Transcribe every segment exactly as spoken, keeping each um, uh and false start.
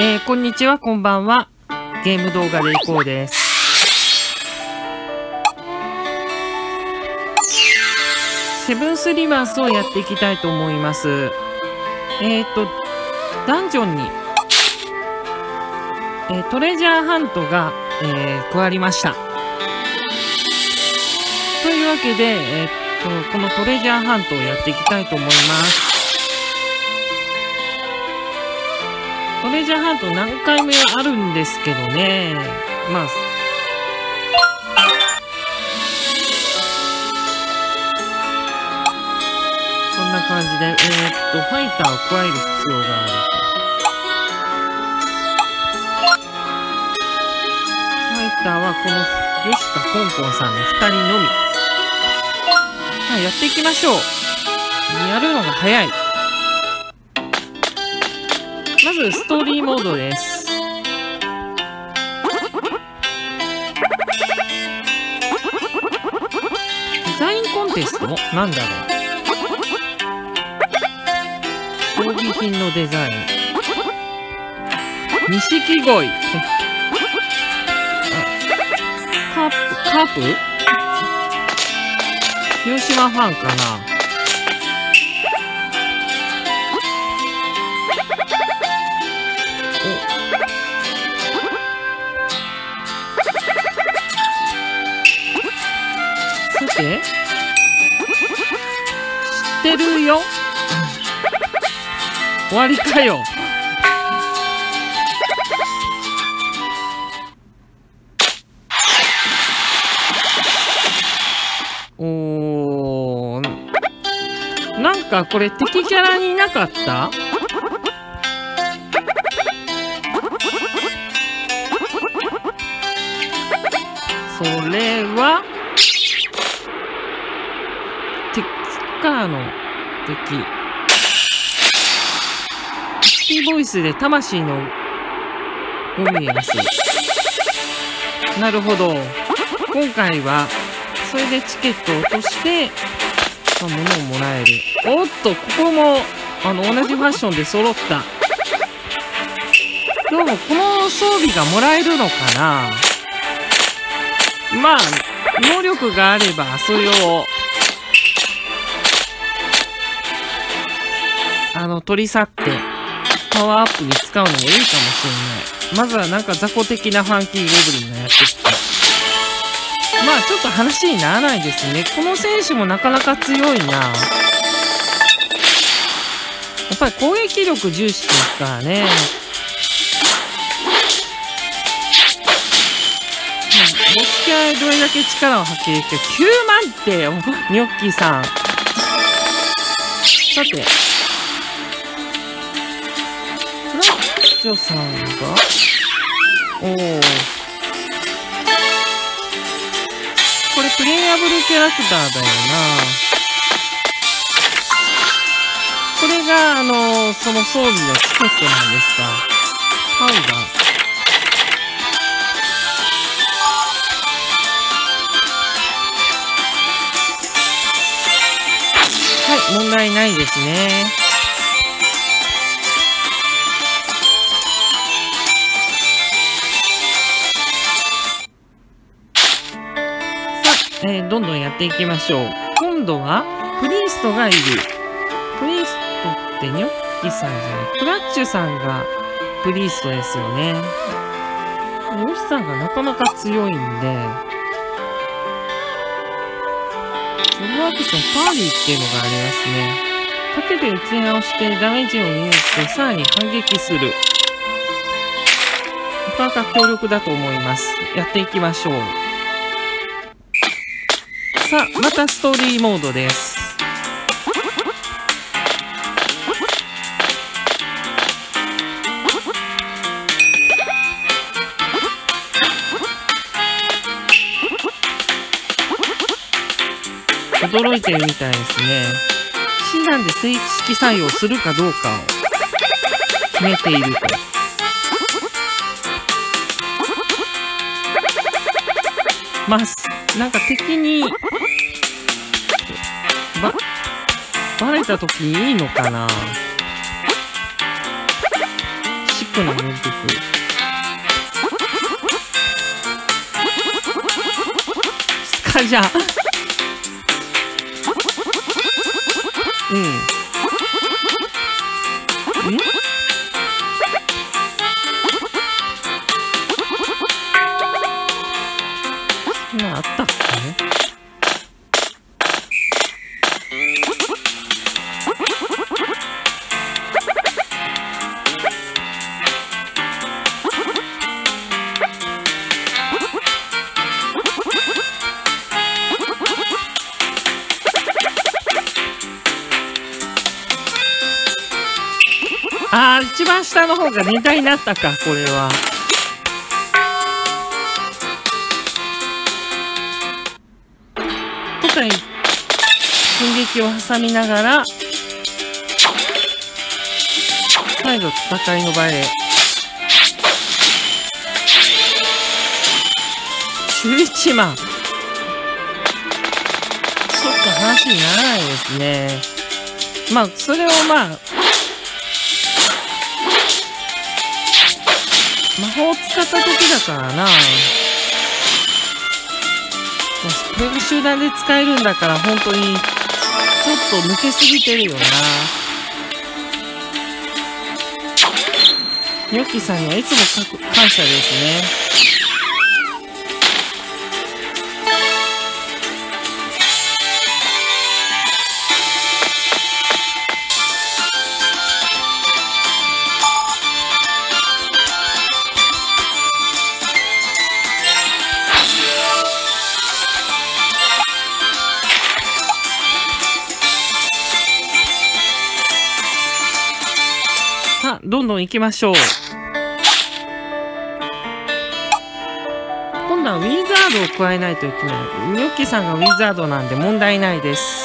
えー、こんにちは、こんばんは。ゲーム動画で行こうです。セブンスリマースをやっていきたいと思います。えっと、ダンジョンに、えー、トレジャーハントが、えー、加わりました。というわけで、えー、っと、このトレジャーハントをやっていきたいと思います。トレジャーハント何回目あるんですけどね。まあ。そんな感じで、えー、っと、ファイターを加える必要がある。ファイターはこの、ヨシカコンコンさんの二人のみ。まあ、やっていきましょう。やるのが早い。まずストーリーモードです。デザインコンテスト？なんだろう。装備品のデザイン。錦鯉。カープ、カープ？広島ファンかな。知ってるよ終わりかよおー、なんかこれ敵キャラになかった？それはカーの敵シティボイスで魂のゴミエラス。なるほど、今回はそれでチケットを落として物をもらえる。おっと、ここもあの同じファッションで揃った。どうもこの装備がもらえるのかな。まあ能力があればそれをあの、取り去って、パワーアップに使うのもいいかもしれない。まずはなんか雑魚的なファンキーゴブリンがやってきて。まあちょっと話にならないですね。この選手もなかなか強いな。やっぱり攻撃力重視ですからね。ボスキャラどれだけ力を発揮できるか。きゅうまんって、ニョッキーさん。さて。ジョさんがおお、これプレイヤブルキャラクターだよな。これがあのー、その装備のチケットなんですか。パウダー、はい、問題ないですね。えー、どんどんやっていきましょう。今度は、プリーストがいる。プリーストってニョッキさんじゃない。クラッチュさんがプリーストですよね。ヨシさんがなかなか強いんで、ソロアクションパーリーっていうのがありますね。盾で打ち直してダメージを入れて、さらに反撃する。なかなか強力だと思います。やっていきましょう。さあ、またストーリーモードです。驚いてるみたいですね。死なんで正式採用するかどうかを決めていると。まあ、なんか敵にばバレた時にいいのかな。しっ個の鉛筆。スカジャ。うん。あー、一番下の方がにたいになったか、これは。特に寸劇を挟みながら再度戦いの場へ。じゅういちまん、そっか、話にならないですね。まあそれをまあ魔法を使った時だからな。これが集団で使えるんだから、本当にちょっと抜けすぎてるよな。ニョッキさんにはいつも感謝ですね。どんどん行きましょう。今度はウィザードを加えないといけない。ニョッキさんがウィザードなんで問題ないです。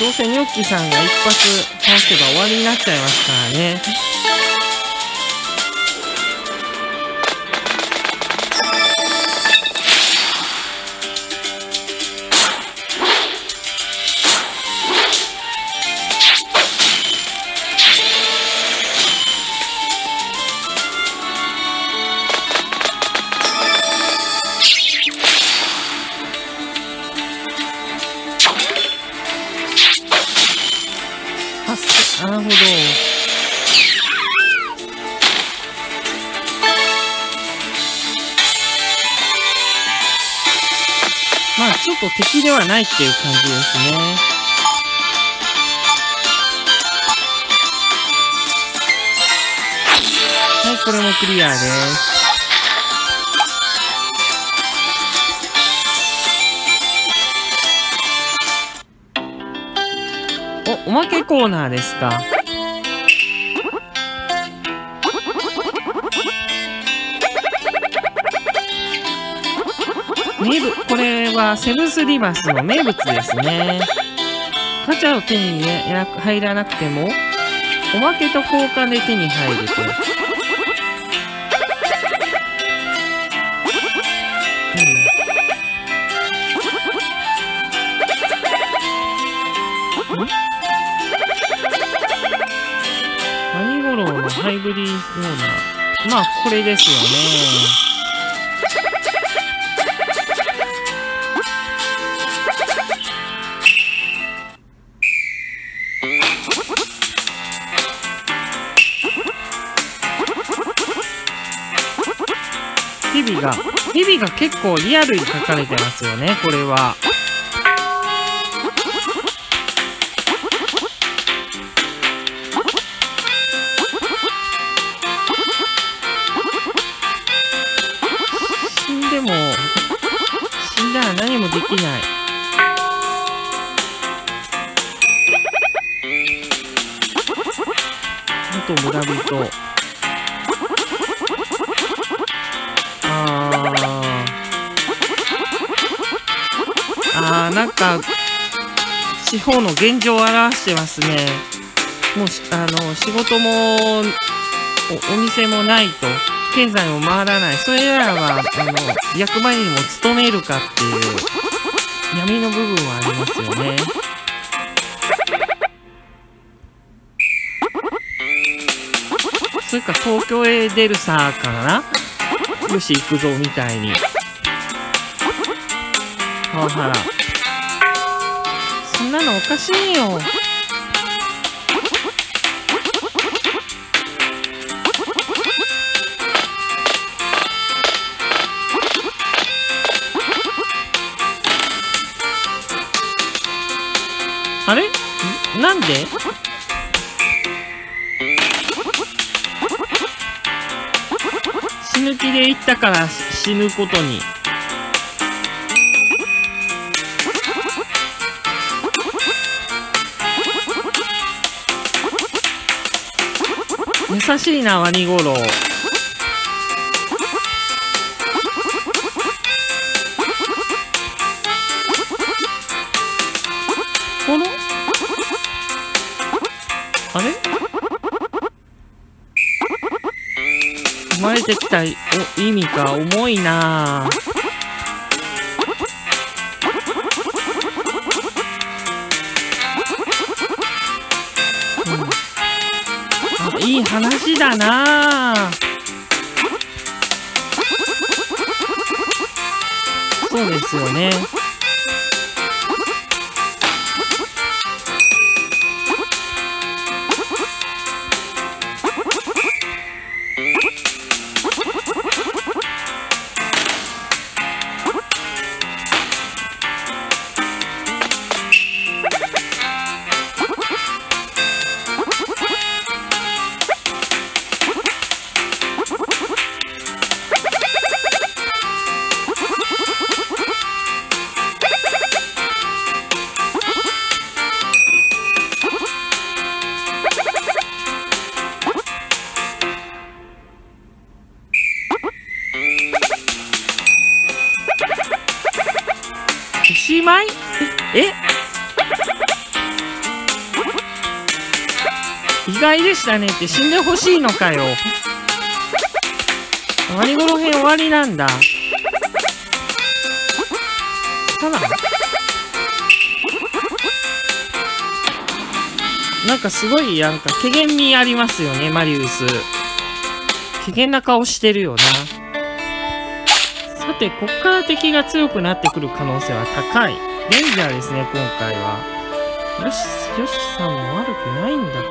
どうせニョッキさんが一発倒せば終わりになっちゃいますからね。なるほど。まあちょっと敵ではないっていう感じですね。はい、これもクリアです。おまけコーナーですか。名物、これはセブンスリバースの名物ですね。ガチャを手に入らなくてもおまけと交換で手に入ると。ハイブリーのまあこれですよね。日々が日々が結構リアルに書かれてますよね、これは。できない。あと村人。ああー、なんか地方の現状を表してますね。もうあの仕事も お, お店もないと経済も回らない。それらはあの役場にも勤めるかっていう。闇の部分はありますよね。それか東京へ出るさかな、よし行くぞみたいにパワハラ、そんなのおかしいよ。あれ？なんで？死ぬ気で行ったから死ぬことに。優しいな、ワニゴロウ。あれ生まれてきた意味が重いな。うん、あ、いい話だな。そうですよね。え、意外でしたねって死んでほしいのかよ。ワニゴロ編終わりなんだ。ただなんかすごいなんか怪訝味ありますよね、マリウス。怪訝な顔してるよな。さてこっから敵が強くなってくる可能性は高い。レンジャーですね、今回は。よし、よしさんも悪くないんだけ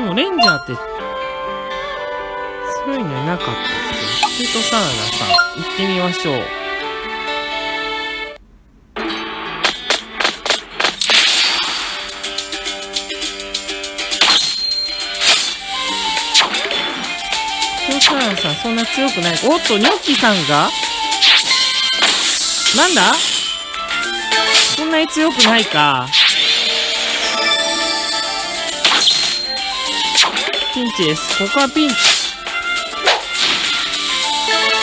どな。でも、レンジャーって、強いのいなかったっけ。ポテトサラダさん、行ってみましょう。さんそんな強くない。おっとニョッキさんがなんだ、そんなに強くないか。ピンチです、ここはピンチ。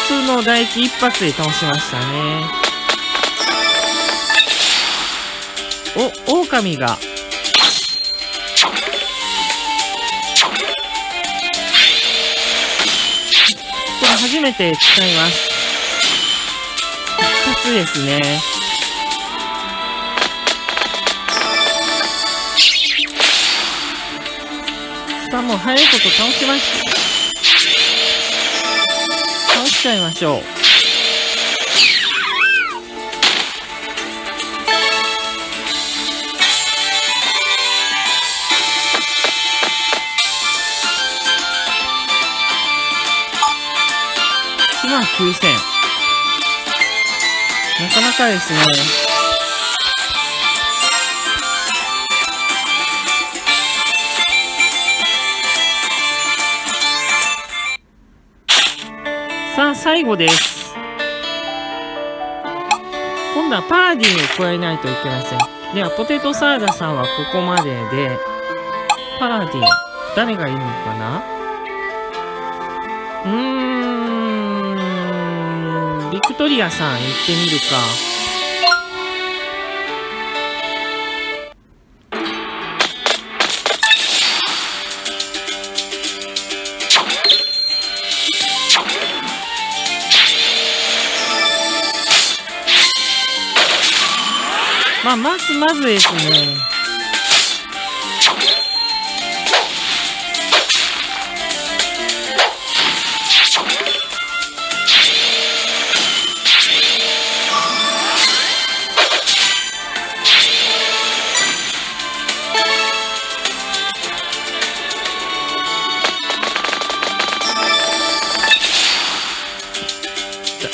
普通の唾液一発で倒しましたね。お、狼が初めて使います。一発ですね。さあもう早いこと倒しまし倒しちゃいましょう。きゅうせん。なかなかですね。さあ最後です。今度はパーティーを加えないといけません。ではポテトサラダさんはここまでで、パーティー誰がいるのかな。うーん、ビクトリアさん行ってみるか。まあ、まずまずですね。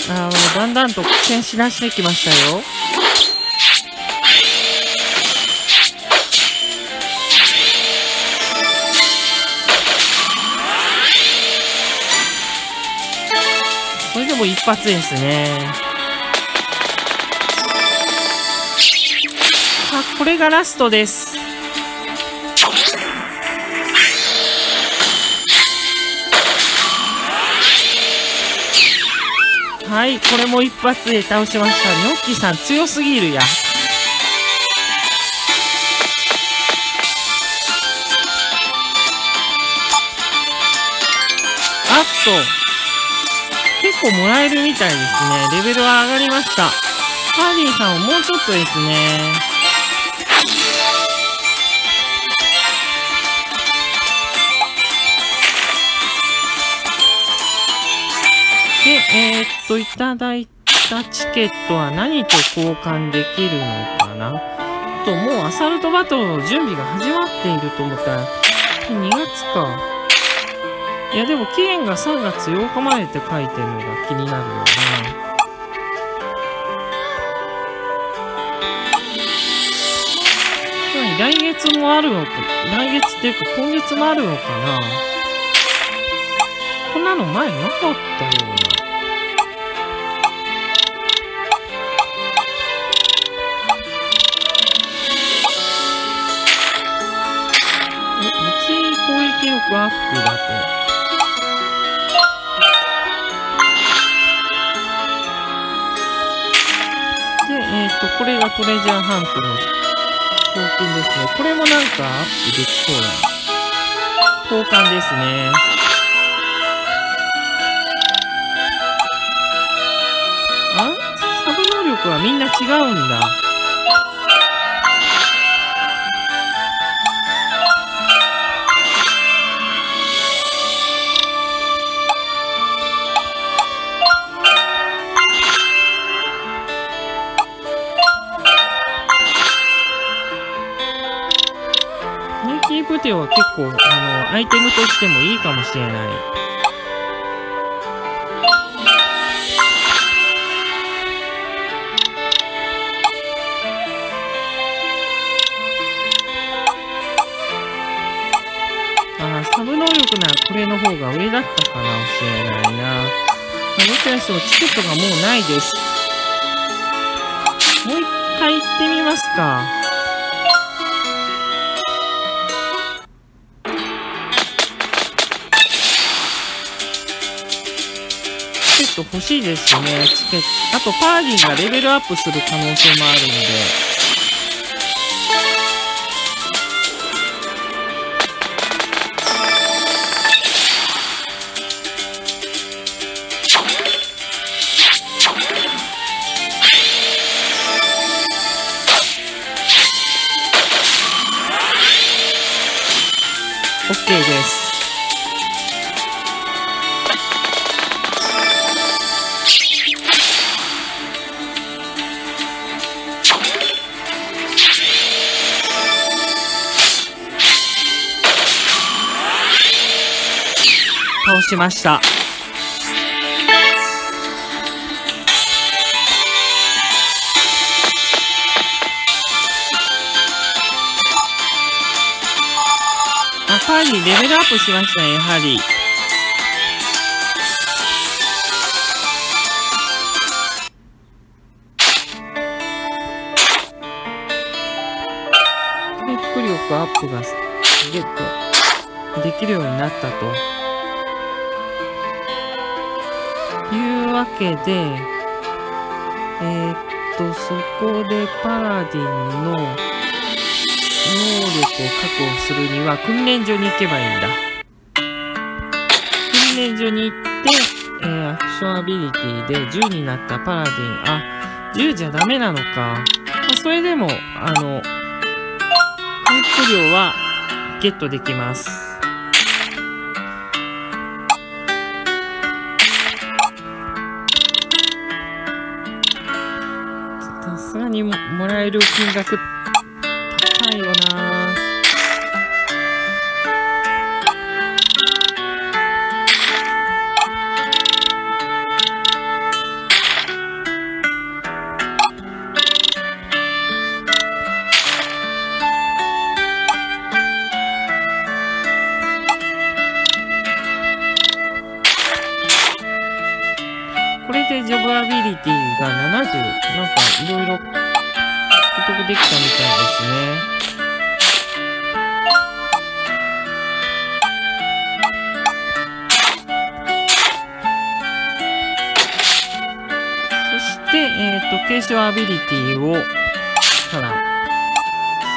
あー、だんだんと苦戦しだしてきましたよ。それでも一発ですね。あ、これがラストです。はい、これも一発で倒しました。ニョッキさん強すぎるや。あっと、結構もらえるみたいですね。レベルは上がりました。ハーディーさんをもうちょっとですね。で、えー、っと、いただいたチケットは何と交換できるのかなと、もうアサルトバトルの準備が始まっていると思ったら、にがつか。いや、でも期限がさんがつようかまでって書いてるのが気になるよな。来月もあるのか、来月っていうか今月もあるのかな。こんなの前なかったよな。アップだと。で、えっと、これがトレジャーハントの賞金ですね。これもなんかアップできそうだな。交換ですね。あ、サブ能力はみんな違うんだ。ブテオは結構あのアイテムとしてもいいかもしれない。あ、サブ能力ならこれの方が上だったかもしれないな。どちらにしてもチケットがもうないです。もう一回行ってみますか。欲しいですね、チケット。あとパーディーがレベルアップする可能性もあるので。OK です。倒しました。あ、ハーリーレベルアップしましたね、ハーリー。回復力アップがゲットできるようになったと。いうわけで、えー、っとそこでパーディンの能力を確保するには訓練所に行けばいいんだ。訓練所に行って、えー、アクションアビリティでじゅうになったパーディン、あ、じゅうじゃダメなのか。あ、それでもあの回復量はゲットできます。さすがに も, もらえる金額高いよな。ジョブアビリティがななじゅう、なんかいろいろ獲得できたみたいですね。そして、えっと、継承アビリティを、から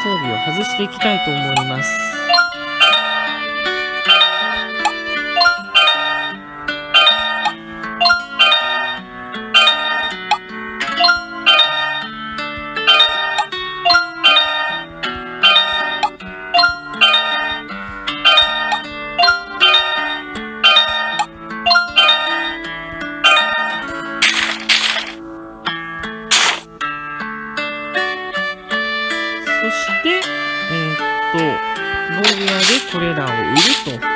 装備を外していきたいと思います。これらを売ると。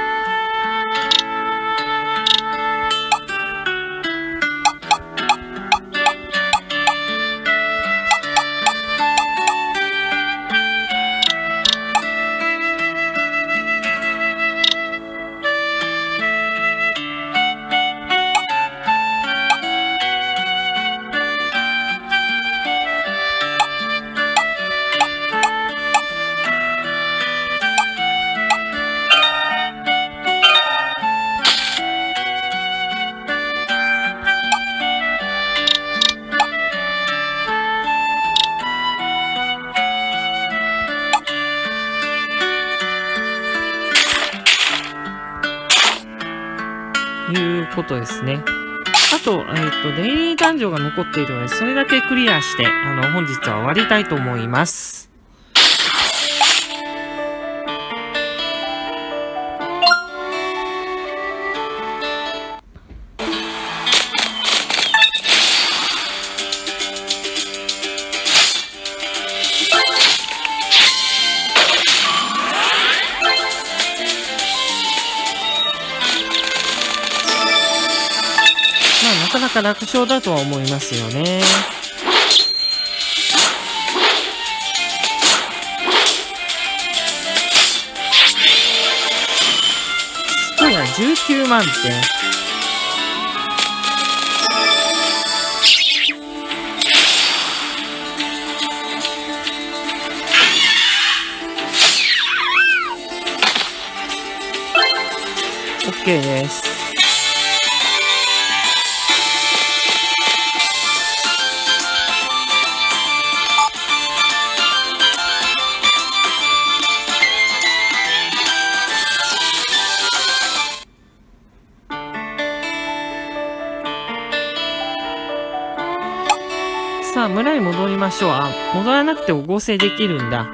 いうことですね。あと、えっと、デイリーダンジョンが残っているので、それだけクリアして、あの、本日は終わりたいと思います。なかなか楽勝だとは思いますよね。スコアじゅうきゅうまんてん。OK です。さあ、村に戻りましょう。あ、戻らなくても合成できるんだ。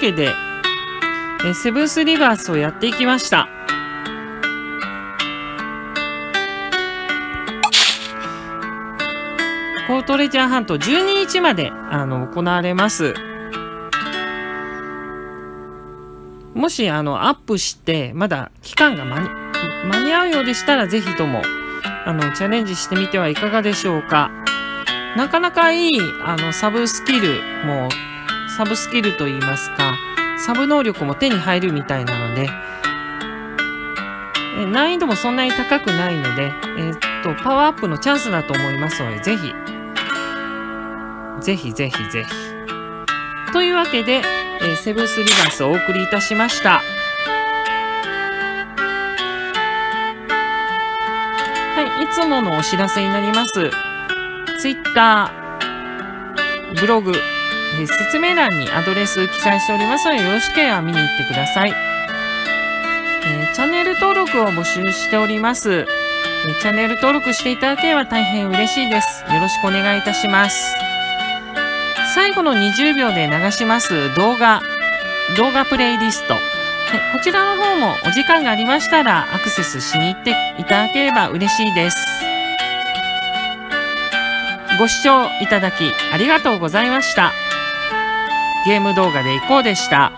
けで、えセブンスリバースをやっていきました。コートレジャー半島じゅうににちまであの行われます。もしあのアップしてまだ期間が間に、間に合うようでしたらぜひともあのチャレンジしてみてはいかがでしょうか。なかなかいいあのサブスキルもサブスキルといいますかサブ能力も手に入るみたいなので、え難易度もそんなに高くないので、えっとパワーアップのチャンスだと思いますのでぜひぜひぜひぜひというわけで、えセブンスリバースをお送りいたしました。はい、いつものお知らせになります。Twitter、ブログ、説明欄にアドレス記載しておりますのでよろしければ見に行ってください。えー、チャンネル登録を募集しております。えー、チャンネル登録していただければ大変嬉しいです。よろしくお願いいたします。最後のにじゅうびょうで流します動画、動画プレイリスト。はい、こちらの方もお時間がありましたらアクセスしに行っていただければ嬉しいです。ご視聴いただきありがとうございました。ゲーム動画で行こうでした。